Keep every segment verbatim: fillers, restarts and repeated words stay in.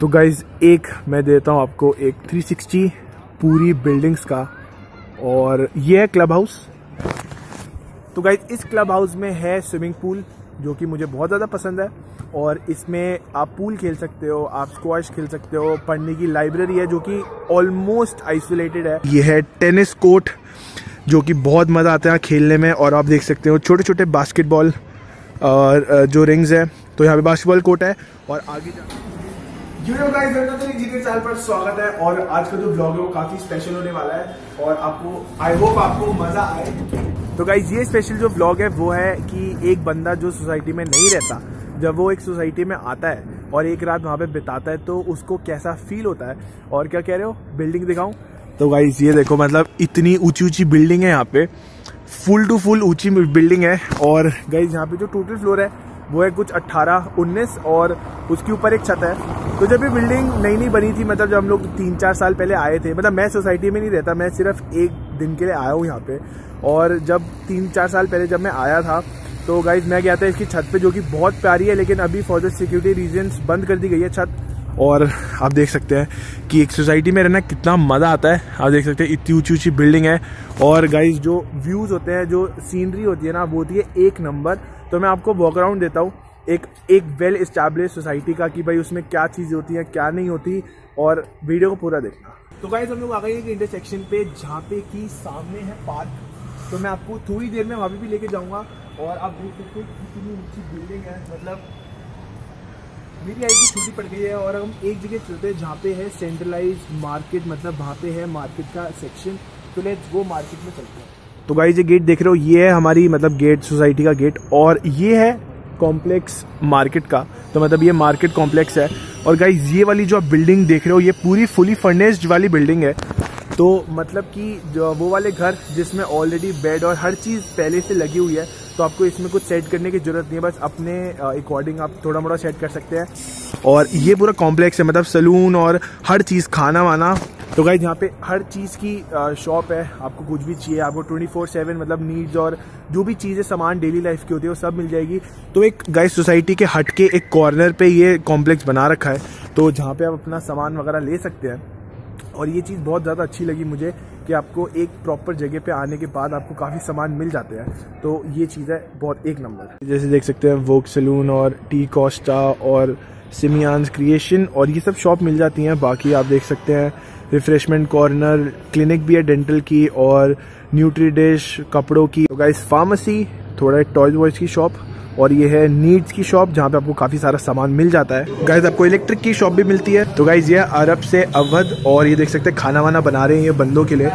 तो गाइज एक मैं देता हूँ आपको एक थ्री सिक्सटी पूरी बिल्डिंग्स का, और ये है क्लब हाउस। तो गाइज इस क्लब हाउस में है स्विमिंग पूल जो कि मुझे बहुत ज़्यादा पसंद है, और इसमें आप पूल खेल सकते हो, आप स्क्वाश खेल सकते हो, पढ़ने की लाइब्रेरी है जो कि ऑलमोस्ट आइसोलेटेड है। ये है टेनिस कोर्ट जो कि बहुत मज़ा आता है खेलने में, और आप देख सकते हो छोटे छोटे बास्केटबॉल और जो रिंग्स है, तो यहाँ पे बास्केटबॉल कोर्ट है। और आगे चैनल पर स्वागत है, और आज का जो ब्लॉग है वो काफ़ी स्पेशल होने वाला है और आपको आई होप आपको मज़ा आए। तो गाइज ये स्पेशल जो ब्लॉग है वो है कि एक बंदा जो सोसाइटी में नहीं रहता, जब वो एक सोसाइटी में आता है और एक रात वहाँ पे बिताता है तो उसको कैसा फील होता है। और क्या कह रहे हो, बिल्डिंग दिखाऊं? तो गाइज ये देखो, मतलब इतनी ऊंची ऊंची बिल्डिंग है यहाँ पे, फुल टू फुल ऊंची बिल्डिंग है। और गाइज यहाँ पे जो टोटल फ्लोर है वो है कुछ अट्ठारह उन्नीस, और उसके ऊपर एक छत है। तो जब ये बिल्डिंग नई नई बनी थी, मतलब जब हम लोग तीन चार साल पहले आए थे, मतलब मैं सोसाइटी में नहीं रहता, मैं सिर्फ एक दिन के लिए आया हूँ यहाँ पे। और जब तीन चार साल पहले जब मैं आया था तो गाइज मैं गया था इसकी छत पे जो कि बहुत प्यारी है, लेकिन अभी फॉर द सिक्योरिटी रीजंस बंद कर दी गई है छत। और आप देख सकते हैं कि एक सोसाइटी में रहना कितना मज़ा आता है। आप देख सकते हैं इतनी ऊंची ऊंची बिल्डिंग है, और गाइज जो व्यूज़ होते हैं, जो सीनरी होती है ना, वो होती है एक नंबर। तो मैं आपको वॉक अराउंड देता हूँ एक एक वेल एस्टैब्लिश सोसाइटी का, कि भाई उसमें क्या चीज़ें होती हैं क्या नहीं होती, और वीडियो को पूरा देखना। तो गाइज हम लोग आ गए एक इंटरसेक्शन पे जहाँ पे कि सामने है पार्क, तो मैं आपको थोड़ी देर में वहाँ पे भी लेके जाऊँगा। और आप देख सकते हैं कितनी ऊंची बिल्डिंग है, मतलब मेरी आई की छुट्टी पड़ गई है और हम एक जगह चलते हैं जहाँ पे है सेंट्रलाइज मार्केट, मतलब वहाँ पे है मार्केट का सेक्शन। तो लेट्स गो, मार्केट में चलते हैं। तो गाइज ये गेट देख रहे हो, ये है हमारी मतलब गेट, सोसाइटी का गेट, और ये है कॉम्प्लेक्स मार्केट का, तो मतलब ये मार्केट कॉम्प्लेक्स है। और गाइज ये वाली जो आप बिल्डिंग देख रहे हो, ये पूरी फुली फर्निश्ड वाली बिल्डिंग है, तो मतलब कि वो वाले घर जिसमें ऑलरेडी बेड और हर चीज़ पहले से लगी हुई है, तो आपको इसमें कुछ सेट करने की ज़रूरत नहीं है, बस अपने अकॉर्डिंग आप थोड़ा मोड़ा सेट कर सकते हैं। और ये पूरा कॉम्प्लेक्स है, मतलब सलून और हर चीज़, खाना वाना। तो गाइज यहाँ पे हर चीज़ की शॉप है, आपको कुछ भी चाहिए, आपको ट्वेंटी फोर सेवन मतलब नीड्स और जो भी चीज़ें सामान डेली लाइफ की होती है वो सब मिल जाएगी। तो एक गाइज सोसाइटी के हट के एक कॉर्नर पे ये कॉम्प्लेक्स बना रखा है, तो जहाँ पे आप अपना सामान वगैरह ले सकते हैं। और ये चीज़ बहुत ज़्यादा अच्छी लगी मुझे कि आपको एक प्रॉपर जगह पे आने के बाद आपको काफ़ी सामान मिल जाते हैं, तो ये चीज़ है बहुत एक नंबर। जैसे देख सकते हैं वोक सलून और टी कॉस्टा और सिमियांस क्रिएशन, और ये सब शॉप मिल जाती हैं। बाकी आप देख सकते हैं रिफ्रेशमेंट कॉर्नर, क्लिनिक भी है डेंटल की और न्यूट्री डिश कपड़ों की। तो गाइस फार्मेसी, थोड़ा टॉयज वॉयज की शॉप, और ये है नीड्स की शॉप जहाँ पे आपको काफ़ी सारा सामान मिल जाता है। गाइस आपको इलेक्ट्रिक की शॉप भी मिलती है। तो गाइस ये अरब से अवध, और ये देख सकते हैं खाना वाना बना रहे हैं ये बंदों के लिए,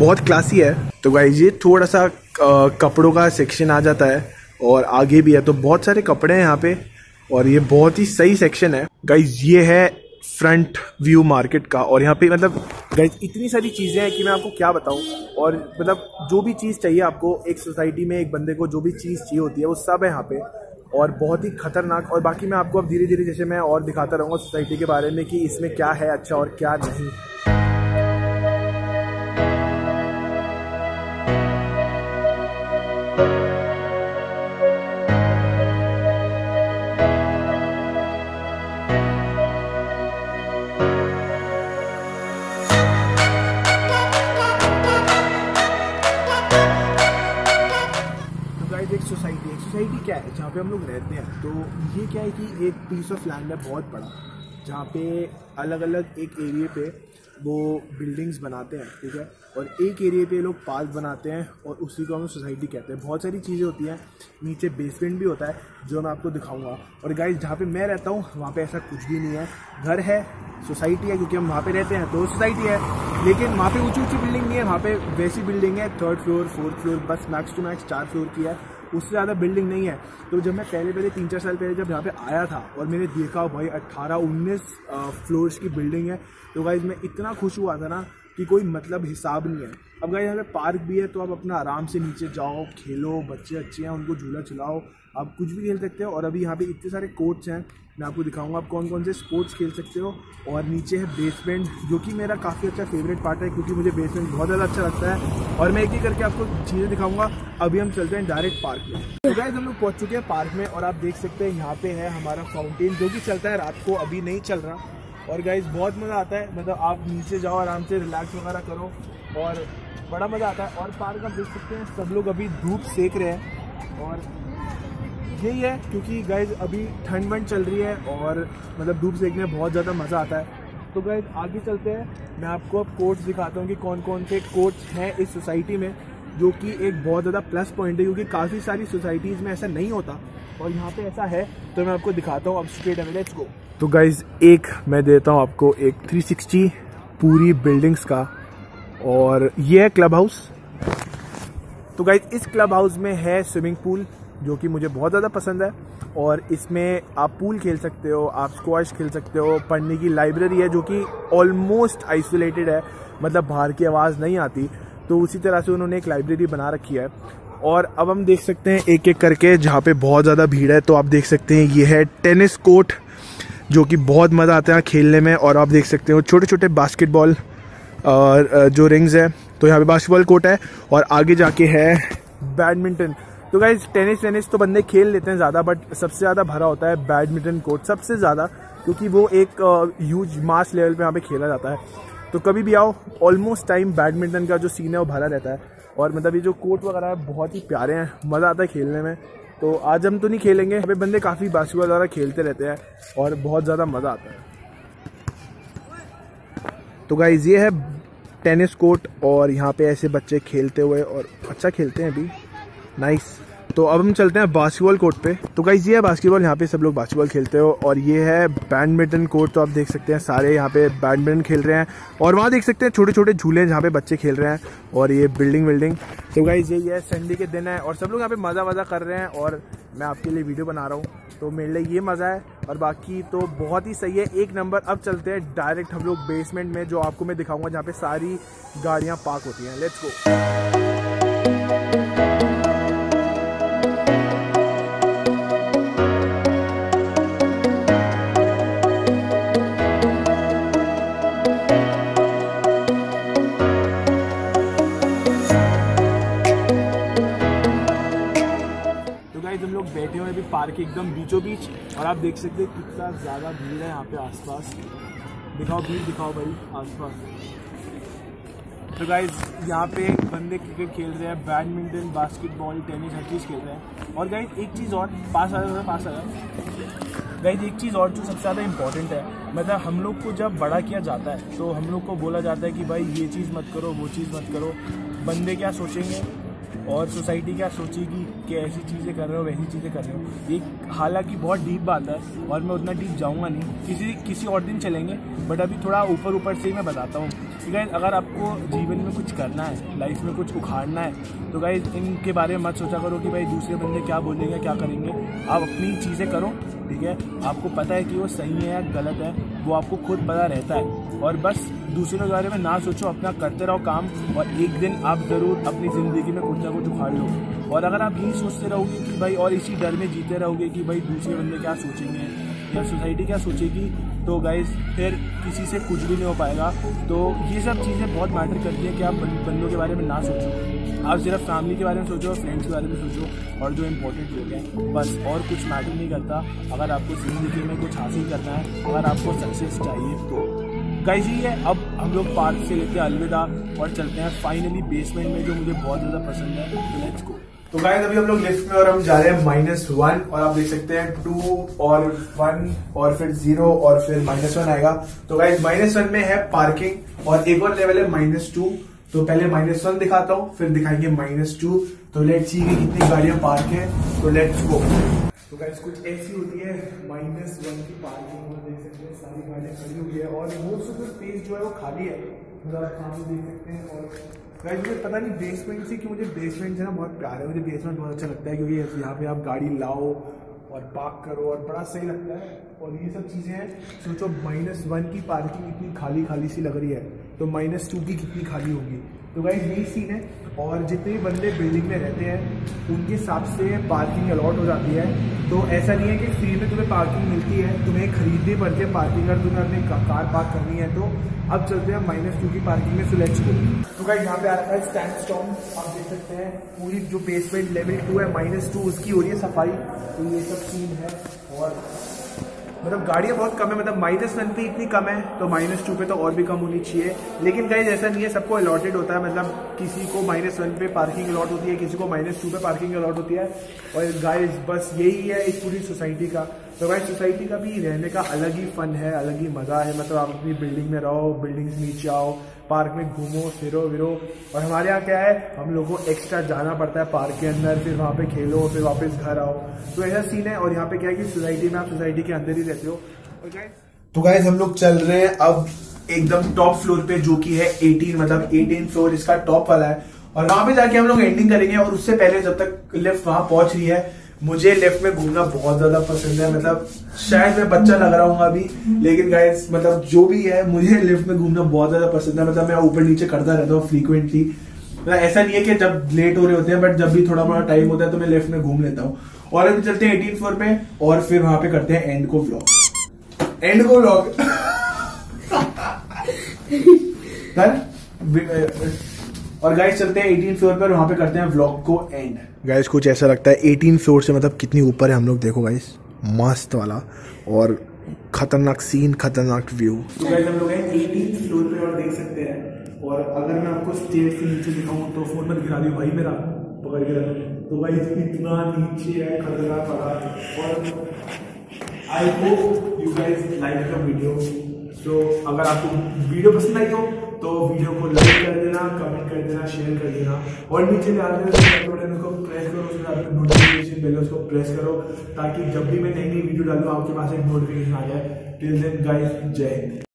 बहुत क्लासी है। तो गाइस ये थोड़ा सा कपड़ों का सेक्शन आ जाता है, और आगे भी है, तो बहुत सारे कपड़े हैं यहाँ पे, और ये बहुत ही सही सेक्शन है। गाइस ये है फ्रंट व्यू मार्केट का, और यहाँ पे मतलब गाइस इतनी सारी चीज़ें हैं कि मैं आपको क्या बताऊँ। और मतलब जो भी चीज़ चाहिए आपको एक सोसाइटी में, एक बंदे को जो भी चीज़ चाहिए होती है वो सब है यहाँ पे, और बहुत ही खतरनाक। और बाकी मैं आपको अब धीरे धीरे जैसे मैं और दिखाता रहूँगा सोसाइटी के बारे में कि इसमें क्या है अच्छा और क्या नहीं। सोसाइटी क्या है, जहाँ पे हम लोग रहते हैं, तो ये क्या है कि एक पीस ऑफ लैंड है बहुत बड़ा, जहाँ पे अलग अलग एक एरिए पे वो बिल्डिंग्स बनाते हैं, ठीक है, और एक एरिए पे लोग पार्क बनाते हैं, और उसी को हम सोसाइटी कहते हैं। बहुत सारी चीज़ें होती हैं, नीचे बेसमेंट भी होता है जो मैं आपको दिखाऊंगा। और गाइस जहाँ पे मैं रहता हूँ वहाँ पे ऐसा कुछ भी नहीं है, घर है, सोसाइटी है, क्योंकि हम वहाँ पे रहते हैं तो सोसाइटी है, लेकिन वहाँ पे ऊंची ऊंची बिल्डिंग नहीं है, वहाँ पे वैसी बिल्डिंग है थर्ड फ्लोर फोर्थ फ्लोर, बस मैक्स टू मैक्स चार फ्लोर की है, उससे ज़्यादा बिल्डिंग नहीं है। तो जब मैं पहले पहले तीन चार साल पहले जब यहाँ पे आया था और मैंने देखा भाई अट्ठारह उन्नीस फ्लोर्स की बिल्डिंग है, तो गाइज मैं इतना खुश हुआ था ना कि कोई मतलब हिसाब नहीं है। अब गाइज यहाँ पे पार्क भी है, तो आप अपना आराम से नीचे जाओ, खेलो, बच्चे अच्छे हैं उनको झूला चलाओ, आप कुछ भी खेल सकते हो। और अभी यहाँ पे इतने सारे कोर्ट्स हैं, मैं आपको दिखाऊंगा आप कौन कौन से स्पोर्ट्स खेल सकते हो। और नीचे है बेसमेंट, जो कि मेरा काफ़ी अच्छा फेवरेट पार्ट है, क्योंकि मुझे बेसमेंट बहुत ज़्यादा अच्छा लगता है, और मैं एक ही करके आपको चीज़ें दिखाऊंगा। अभी हम चलते हैं डायरेक्ट पार्क में। तो गाइज हम लोग पहुँच चुके हैं पार्क में, और आप देख सकते हैं यहाँ पे है हमारा फाउंटेन जो कि चलता है रात को, अभी नहीं चल रहा। और गाइस बहुत मज़ा आता है, मतलब आप नीचे जाओ आराम से रिलैक्स वगैरह करो और बड़ा मज़ा आता है। और पार्क आप देख सकते हैं सब लोग अभी धूप सेक रहे हैं और यही है क्योंकि गाइस अभी ठंड वंड चल रही है और मतलब धूप सेकने में बहुत ज़्यादा मज़ा आता है। तो गाइस आगे चलते हैं, मैं आपको अब कोर्ट्स दिखाता हूँ कि कौन कौन से कोर्ट्स हैं इस सोसाइटी में, जो कि एक बहुत ज़्यादा प्लस पॉइंट है क्योंकि काफ़ी सारी सोसाइटीज़ में ऐसा नहीं होता और यहाँ पे ऐसा है। तो मैं आपको दिखाता हूँ अब स्ट्रेट एम लेट्स गो। तो गाइज़ एक मैं देता हूँ आपको एक थ्री सिक्सटी पूरी बिल्डिंग्स का, और ये है क्लब हाउस। तो गाइज़ इस क्लब हाउस में है स्विमिंग पूल जो कि मुझे बहुत ज़्यादा पसंद है और इसमें आप पूल खेल सकते हो, आप स्क्वाश खेल सकते हो, पढ़ने की लाइब्रेरी है जो कि ऑलमोस्ट आइसोलेटेड है, मतलब बाहर की आवाज़ नहीं आती, तो उसी तरह से उन्होंने एक लाइब्रेरी बना रखी है। और अब हम देख सकते हैं एक एक करके जहाँ पे बहुत ज़्यादा भीड़ है। तो आप देख सकते हैं ये है टेनिस कोर्ट जो कि बहुत मज़ा आता है खेलने में, और आप देख सकते हो छोटे छोटे बास्केटबॉल और जो रिंग्स है, तो यहाँ पे बास्केटबॉल कोर्ट है और आगे जाके है बैडमिंटन। तो गाइज़ टेनिस टेनिस तो बंदे खेल लेते हैं ज़्यादा, बट सबसे ज़्यादा भरा होता है बैडमिंटन कोर्ट सबसे ज़्यादा, क्योंकि वो एक ह्यूज मास लेवल पर यहाँ पर खेला जाता है। तो कभी भी आओ, ऑलमोस्ट टाइम बैडमिंटन का जो सीन है वो भरा रहता है। और मतलब ये जो कोर्ट वगैरह है बहुत ही प्यारे हैं, मज़ा आता है खेलने में। तो आज हम तो नहीं खेलेंगे, हमें बंदे काफ़ी बास्केटबॉल वगैरह खेलते रहते हैं और बहुत ज़्यादा मज़ा आता है। तो गाइज़ ये है टेनिस कोर्ट और यहाँ पे ऐसे बच्चे खेलते हुए और अच्छा खेलते हैं भी, नाइस। तो अब हम चलते हैं बास्केटबॉल कोर्ट पे। तो गाइज़ ये है बास्केटबॉल, यहाँ पे सब लोग बास्केटबॉल खेलते हो, और ये है बैडमिंटन कोर्ट। तो आप देख सकते हैं सारे यहाँ पे बैडमिंटन खेल रहे हैं और वहाँ देख सकते हैं छोटे छोटे झूले जहाँ पे बच्चे खेल रहे हैं, और ये बिल्डिंग बिल्डिंग। तो गाइज़ यही है, संडे के दिन है और सब लोग यहाँ पे मज़ा वज़ा कर रहे हैं और मैं आपके लिए वीडियो बना रहा हूँ, तो मेरे लिए ये मज़ा है और बाकी तो बहुत ही सही है, एक नंबर। अब चलते हैं डायरेक्ट हम लोग बेसमेंट में, जो आपको मैं दिखाऊँगा जहाँ पे सारी गाड़ियाँ पार्क होती हैं। Let's go. हम लोग बैठे हुए अभी पार्क के एकदम बीचों बीच और आप देख सकते हैं कितना ज़्यादा भीड़ है यहाँ पे आसपास। दिखाओ भीड़, दिखाओ भाई आसपास। तो गाइज यहाँ पे बंदे क्रिकेट खेल रहे हैं, बैडमिंटन, बास्केटबॉल, टेनिस, हर चीज़ खेल रहे हैं। और गाइज एक चीज़ और, पास आ रहा पास आ रहा गाइज एक चीज़ और जो सबसे ज़्यादा इंपॉर्टेंट है, मतलब हम लोग को जब बड़ा किया जाता है तो हम लोग को बोला जाता है कि भाई ये चीज़ मत करो, वो चीज़ मत करो। बंदे क्या सोचेंगे और सोसाइटी क्या सोचेगी कि ऐसी चीज़ें कर रहे हो, वैसी चीज़ें कर रहे हो। ये हालांकि बहुत डीप बात है और मैं उतना डीप जाऊंगा नहीं, किसी किसी और दिन चलेंगे, बट अभी थोड़ा ऊपर ऊपर से ही मैं बताता हूँ। तो गाइज़ अगर आपको जीवन में कुछ करना है, लाइफ में कुछ उखाड़ना है, तो गाइज़ इनके बारे में मत सोचा करो कि भाई दूसरे बंदे क्या बोलेंगे, क्या करेंगे। आप अपनी चीज़ें करो, ठीक है? आपको पता है कि वो सही है या गलत है, वो आपको खुद पता रहता है, और बस दूसरों के बारे में ना सोचो, अपना करते रहो काम, और एक दिन आप ज़रूर अपनी ज़िंदगी में कुछ ना कुछ उखाड़ लो। और अगर आप यही सोचते रहोगे कि भाई, और इसी डर में जीते रहोगे कि भाई दूसरे बंदे क्या सोचेंगे या सोसाइटी क्या सोचेगी, तो गाइज़ फिर किसी से कुछ भी नहीं हो पाएगा। तो ये सब चीज़ें बहुत मैटर करती हैं कि आप बंदों के बारे में ना सोचो, आप सिर्फ फैमिली के बारे में सोचो और फ्रेंड्स के बारे में सोचो और जो इम्पोर्टेंट लोग हैं, बस। और कुछ मैटर नहीं करता अगर आपको ज़िंदगी में कुछ हासिल करना है, अगर आपको सक्सेस चाहिए तो। गाइज़ ये है, अब हम लोग पार्क से लेकर अलविदा और चलते हैं फाइनली बेसमेंट में, जो मुझे बहुत ज़्यादा पसंद है। Let's go. तो गाइज अभी हम लोग लिफ्ट में और हम जा रहे हैं माइनस वन, और आप देख सकते हैं टू और वन और फिर जीरो और फिर माइनस वन आएगा। तो गाइज माइनस वन में है पार्किंग और एक और लेवल है माइनस टू। तो पहले माइनस वन दिखाता हूँ, फिर दिखाएंगे माइनस टू। तो लेट्स सी कि कितनी गाड़ियां पार्क है, तो लेट्स गो। तो गाइज कुछ ऐसी होती है माइनस वन की पार्किंग, देख सकते हैं सारी गाड़ियां खड़ी हुई है और मोस्ट ऑफ द स्पेस जो है वो खाली है, आप देख सकते हैं। और गाइज मुझे पता नहीं बेसमेंट से कि मुझे बेसमेंट जो है ना बहुत प्यार है, मुझे बेसमेंट बहुत अच्छा लगता है क्योंकि यहाँ पे आप गाड़ी लाओ और पार्क करो और बड़ा सही लगता है। और ये सब चीज़ें हैं, सोचो माइनस वन की पार्किंग इतनी खाली खाली सी लग रही है, तो माइनस टू की कितनी खाली होगी। तो गाइज यही सीन है, और जितने बंदे बिल्डिंग में रहते हैं उनके हिसाब से पार्किंग अलॉट हो जाती है। तो ऐसा नहीं है कि फ्री में तुम्हें पार्किंग मिलती है, तुम्हें खरीदनी पड़ती है पार्किंग अगर तुम्हें अपनी कार पार्क करनी है। तो अब चलते हैं माइनस टू की पार्किंग में, सिलेक्ट को। तो गाइस यहाँ पे आता है स्टैंड स्टॉम, आप देख सकते हैं पूरी जो बेसमेंट लेवल टू है माइनस टू उसकी हो रही है सफाई। तो ये सब सीन है, और मतलब गाड़ियाँ बहुत कम है, मतलब माइनस वन पे इतनी कम है तो माइनस टू पे तो और भी कम होनी चाहिए। लेकिन गाइस ऐसा नहीं है, सबको अलॉटेड होता है, मतलब किसी को माइनस वन पे पार्किंग अलॉट होती है, किसी को माइनस टू पे पार्किंग अलॉट होती है। और गाइस बस यही है इस पूरी सोसाइटी का। तो गाइस सोसाइटी का भी रहने का अलग ही फन है, अलग ही मज़ा है। मतलब आप अपनी बिल्डिंग में रहो, बिल्डिंग से नीचे आओ, पार्क में घूमो फिरो विरो। और हमारे यहाँ क्या है, हम लोगों को एक्स्ट्रा जाना पड़ता है पार्क के अंदर, फिर वहाँ पे खेलो, फिर वापस घर आओ, तो ऐसा सीन है। और यहाँ पे क्या है कि सोसाइटी में आप सोसाइटी के अंदर ही रहते हो। okay. तो गाइस हम लोग चल रहे हैं अब एकदम टॉप फ्लोर पे, जो कि है एटीन, मतलब एटीन फ्लोर इसका टॉप वाला है। और वहां पे जाके हम लोग एंडिंग करेंगे। और उससे पहले जब तक लिफ्ट वहां पहुंच रही है, मुझे लेफ्ट में घूमना बहुत ज्यादा पसंद है। मतलब शायद मैं बच्चा लग रहा हूँ अभी, लेकिन गाइस मतलब जो भी है, मुझे लेफ्ट में घूमना बहुत ज्यादा पसंद है। मतलब मैं ऊपर नीचे करता रहता हूँ फ्रीक्वेंटली। मतलब ऐसा नहीं है कि जब लेट हो रहे होते हैं, बट जब भी थोड़ा बहुत टाइम होता है तो मैं लेफ्ट में घूम लेता हूँ। और अभी चलते हैं एटीन फ्लोर पे और फिर वहां पे करते हैं एंड को व्लॉग। एंड को व्लॉग और गाइस चलते हैं एटीन फ्लोर पर, वहां पे करते हैं व्लॉग को एंड। गाइस कुछ ऐसा लगता है एटीन फ्लोर से, मतलब कितनी ऊपर है हम लोग। देखो गाइस मस्त वाला और खतरनाक सीन, खतरनाक व्यू। तो गाइस हम लोग हैं एटीन फ्लोर पे और देख सकते हैं। और अगर मैं आपको स्टेयर से नीचे दिखाऊं तो फोन मत गिरा दियो भाई मेरा, पकड़ के रखो। तो गाइस इतना नीचे है, खतरनाक वाला। और I hope you guys like the video. So अगर आपको वीडियो पसंद आई हो तो वीडियो को लाइक कर देना, कमेंट कर देना, शेयर कर देना। और नीचे डाल बटन उसको प्रेस करो, उसमें नोटिफिकेशन बेल उसको प्रेस करो, ताकि जब भी मैं नई नई वीडियो डालूँ आपके पास एक नोटिफिकेशन आ जाए। टिल देन गाइस, जय हिंद।